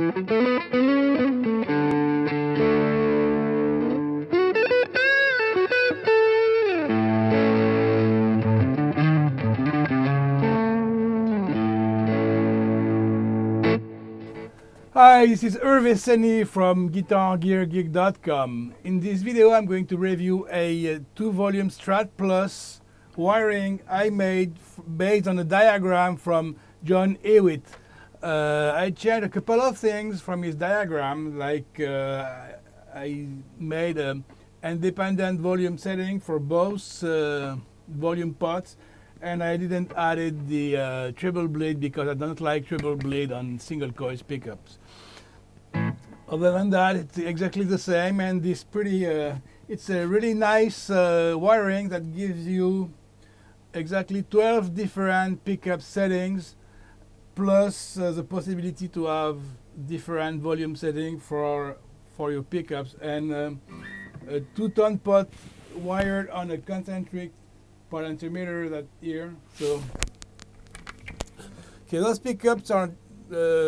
Hi, this is Hervé Senni from guitargeargeek.com. In this video I'm going to review a 2-volume Strat Plus wiring I made based on a diagram from John Ewitt. I changed a couple of things from his diagram, like I made an independent volume setting for both volume pots, and I didn't add the treble bleed because I don't like treble bleed on single coil pickups. Other than that, it's exactly the same, and this pretty, it's a really nice wiring that gives you exactly 12 different pickup settings, plus the possibility to have different volume setting for your pickups, and a 2-ton pot wired on a concentric potentiometer that here. So okay, those pickups are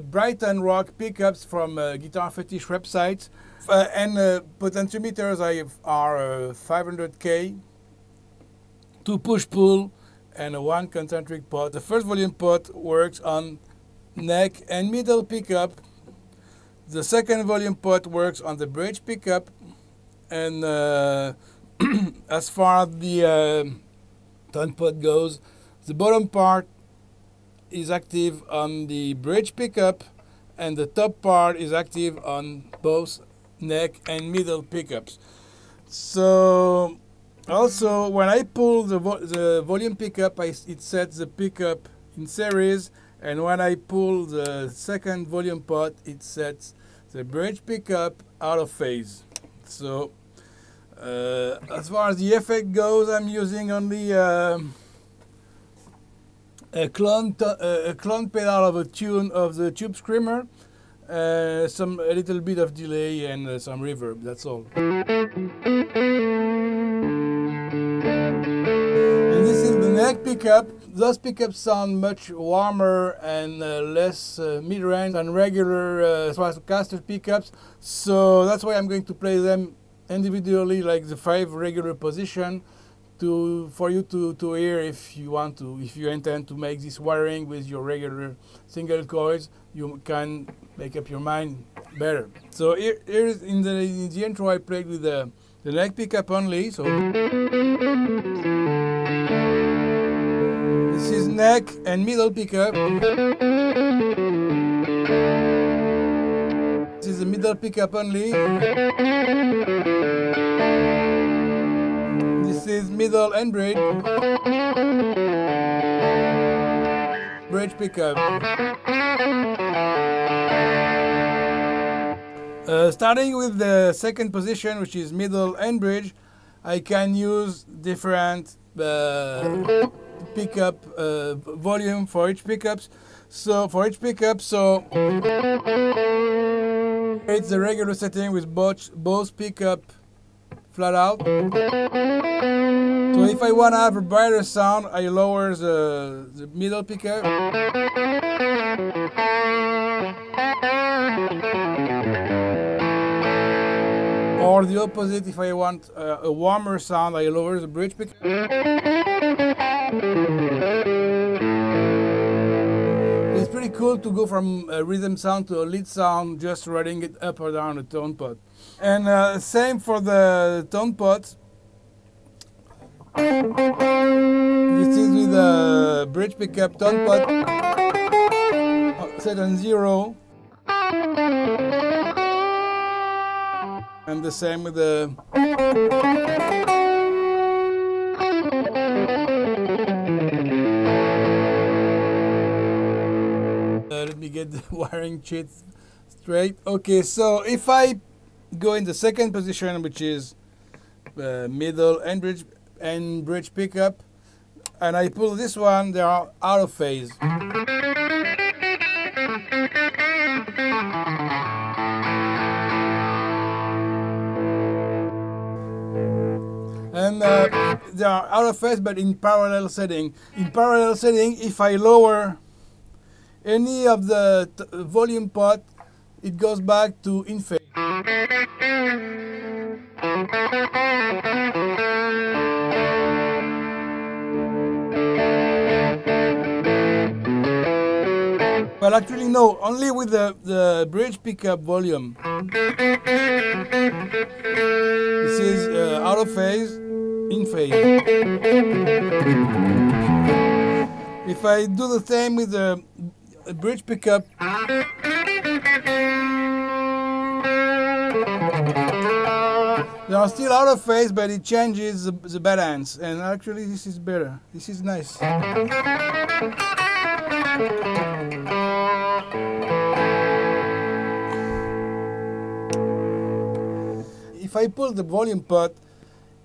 Brighton Rock pickups from Guitar Fetish websites, and potentiometers are 500K, 2 push-pull, and a 1 concentric pot. The first volume pot works on neck and middle pickup. The second volume pot works on the bridge pickup, and as far as the tone pot goes, the bottom part is active on the bridge pickup, and the top part is active on both neck and middle pickups. So also, when I pull the volume pickup, it sets the pickup in series, and when I pull the second volume pot, it sets the bridge pickup out of phase. So as far as the effect goes, I'm using only a clone pedal of a tune of the Tube Screamer, a little bit of delay, and some reverb, that's all. Neck pickup. Those pickups sound much warmer and less mid-range than regular Stratocaster pickups, so that's why I'm going to play them individually, like the 5 regular position, for you to hear if you intend to make this wiring with your regular single coils, you can make up your mind better. So here is in the intro I played with the neck pickup only. So this is neck and middle pickup. This is the middle pickup only. This is middle and bridge. Bridge pickup. Starting with the second position, which is middle and bridge, I can use different pickup volume for each pickups. So for each pickup, so it's the regular setting with both pickup flat out. So if I want to have a brighter sound, I lower the middle pickup. Or the opposite, if I want a warmer sound, I lower the bridge pickup. It's pretty cool to go from a rhythm sound to a lead sound, just running it up or down the tone pot. And same for the tone pot. This is with a bridge pickup, tone pot set on 0. And the same with the get the wiring sheet straight. Okay, so if I go in the second position, which is middle and bridge pickup, and I pull this one, they are out of phase. And they are out of phase, but in parallel setting. In parallel setting, if I lower any of the volume pot, it goes back to in phase. Well, actually no, only with the bridge pickup volume. This is out of phase, in phase. If I do the same with the bridge pickup, they are still out of phase, but it changes the balance, and actually this is better. This is nice. If I pull the volume pot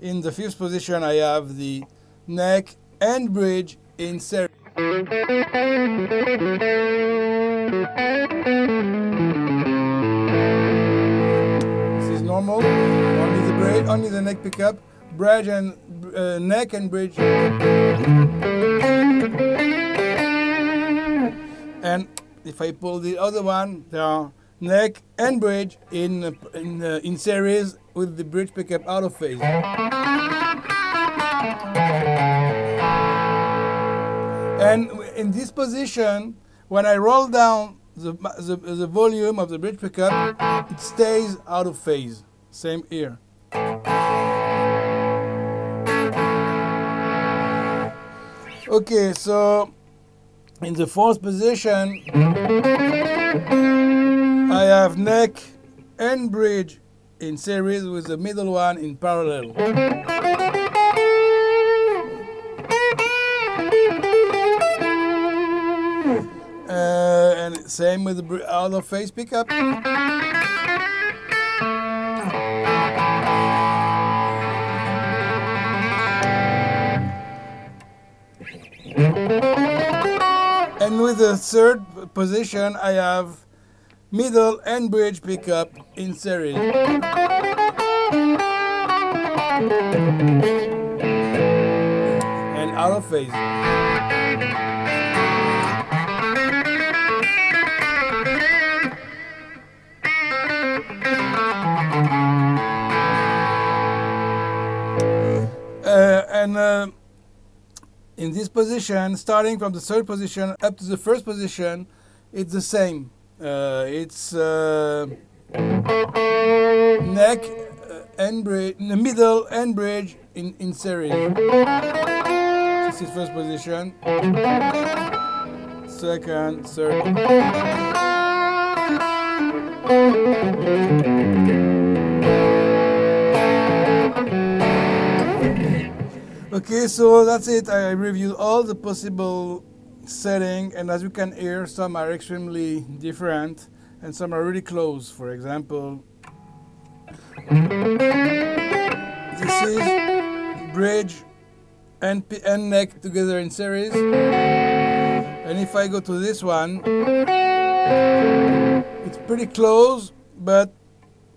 in the fifth position, I have the neck and bridge in series. This is normal, only the bridge, only the neck pickup, bridge and neck and bridge. And if I pull the other one, there are neck and bridge in series with the bridge pickup out of phase. And in this position, when I roll down the volume of the bridge pickup, it stays out of phase. Same here. Okay, so in the fourth position, I have neck and bridge in series with the middle one in parallel. And same with the out of phase pickup. And with the third position, I have middle and bridge pickup in series. And out of phase. In this position, starting from the third position up to the first position, it's the same. It's neck and bridge, middle and bridge in series. This is first position, second, third. Okay, so that's it. I reviewed all the possible setting, and as you can hear, some are extremely different and some are really close. For example, this is bridge and neck together in series, and if I go to this one, it's pretty close, but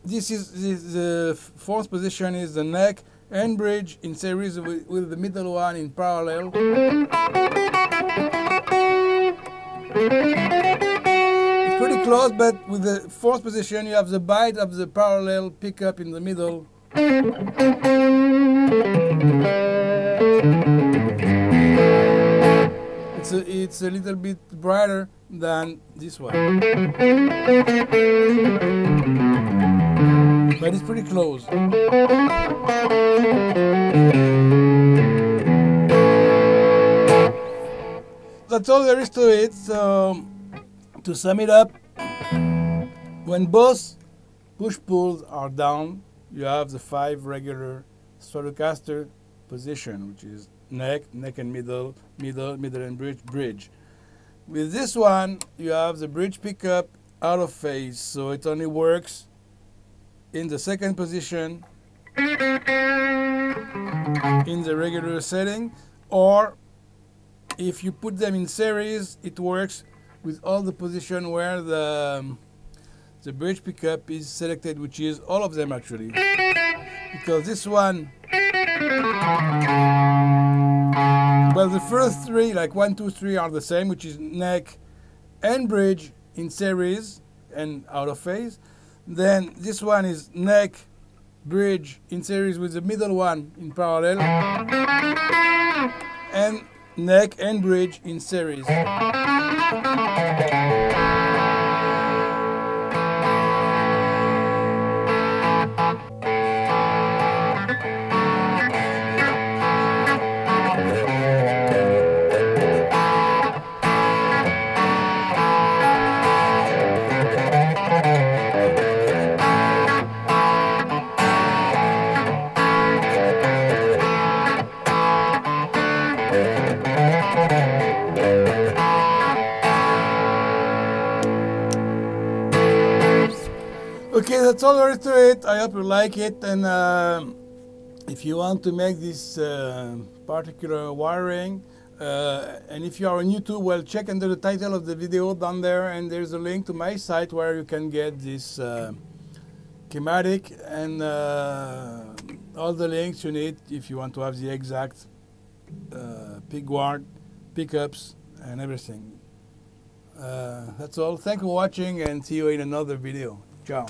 this is the fourth position is the neck and bridge in series with the middle one in parallel. It's pretty close, but with the fourth position you have the bite of the parallel pickup in the middle. It's a little bit brighter than this one, but it's pretty close. That's all there is to it. So to sum it up, when both push pulls are down, you have the five regular Stratocaster position, which is neck, neck and middle, middle, middle and bridge, bridge. With this one, you have the bridge pickup out of phase, so it only works in the second position, in the regular setting, or if you put them in series, it works with all the position where the bridge pickup is selected, which is all of them actually. Because this one, well, the first three, like 1, 2, 3 are the same, which is neck and bridge in series, and out of phase. Then this one is neck, bridge in series with the middle one in parallel, and neck and bridge in series. Okay, that's all there is to it. I hope you like it, and if you want to make this particular wiring, and if you are on YouTube, well, check under the title of the video down there, and there's a link to my site where you can get this schematic and all the links you need if you want to have the exact pick guard, pickups, and everything. That's all. Thanks for watching, and see you in another video. Ciao.